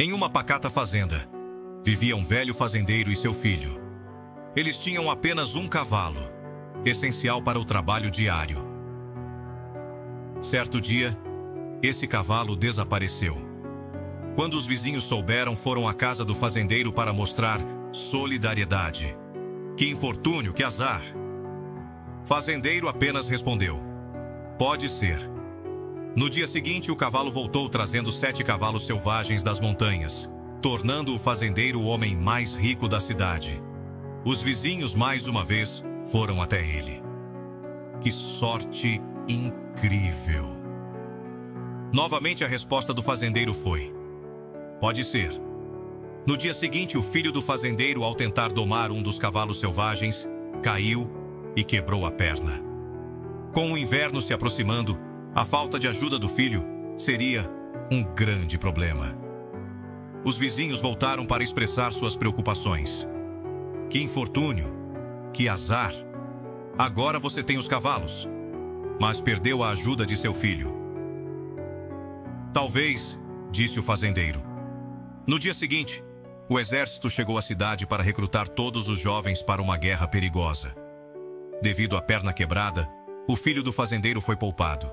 Em uma pacata fazenda, vivia um velho fazendeiro e seu filho. Eles tinham apenas um cavalo, essencial para o trabalho diário. Certo dia, esse cavalo desapareceu. Quando os vizinhos souberam, foram à casa do fazendeiro para mostrar solidariedade. Que infortúnio, que azar! Fazendeiro apenas respondeu: pode ser. No dia seguinte, o cavalo voltou trazendo 7 cavalos selvagens das montanhas, tornando o fazendeiro o homem mais rico da cidade. Os vizinhos, mais uma vez, foram até ele. Que sorte incrível! Novamente, a resposta do fazendeiro foi: pode ser. No dia seguinte, o filho do fazendeiro, ao tentar domar um dos cavalos selvagens, caiu e quebrou a perna. Com o inverno se aproximando, a falta de ajuda do filho seria um grande problema. Os vizinhos voltaram para expressar suas preocupações. Que infortúnio, que azar! Agora você tem os cavalos, mas perdeu a ajuda de seu filho. Talvez, disse o fazendeiro. No dia seguinte, o exército chegou à cidade para recrutar todos os jovens para uma guerra perigosa. Devido à perna quebrada, o filho do fazendeiro foi poupado.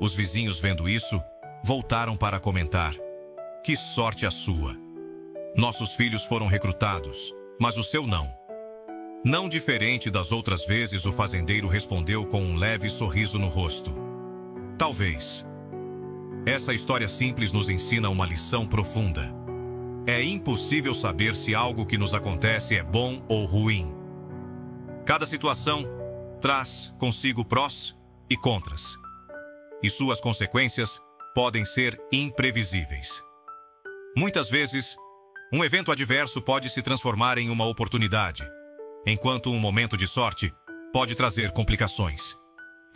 Os vizinhos, vendo isso, voltaram para comentar: que sorte a sua! Nossos filhos foram recrutados, mas o seu não. Não diferente das outras vezes, o fazendeiro respondeu com um leve sorriso no rosto: talvez. Essa história simples nos ensina uma lição profunda. É impossível saber se algo que nos acontece é bom ou ruim. Cada situação traz consigo prós e contras, e suas consequências podem ser imprevisíveis. Muitas vezes, um evento adverso pode se transformar em uma oportunidade, enquanto um momento de sorte pode trazer complicações.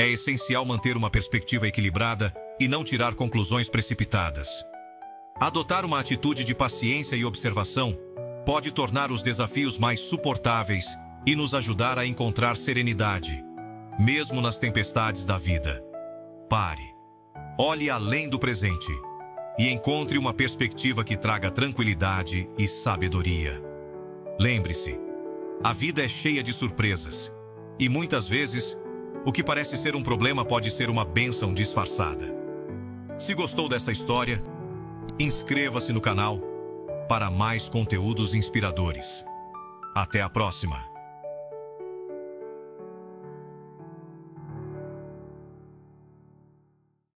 É essencial manter uma perspectiva equilibrada e não tirar conclusões precipitadas. Adotar uma atitude de paciência e observação pode tornar os desafios mais suportáveis e nos ajudar a encontrar serenidade, mesmo nas tempestades da vida. Pare, olhe além do presente e encontre uma perspectiva que traga tranquilidade e sabedoria. Lembre-se, a vida é cheia de surpresas e muitas vezes o que parece ser um problema pode ser uma bênção disfarçada. Se gostou desta história, inscreva-se no canal para mais conteúdos inspiradores. Até a próxima!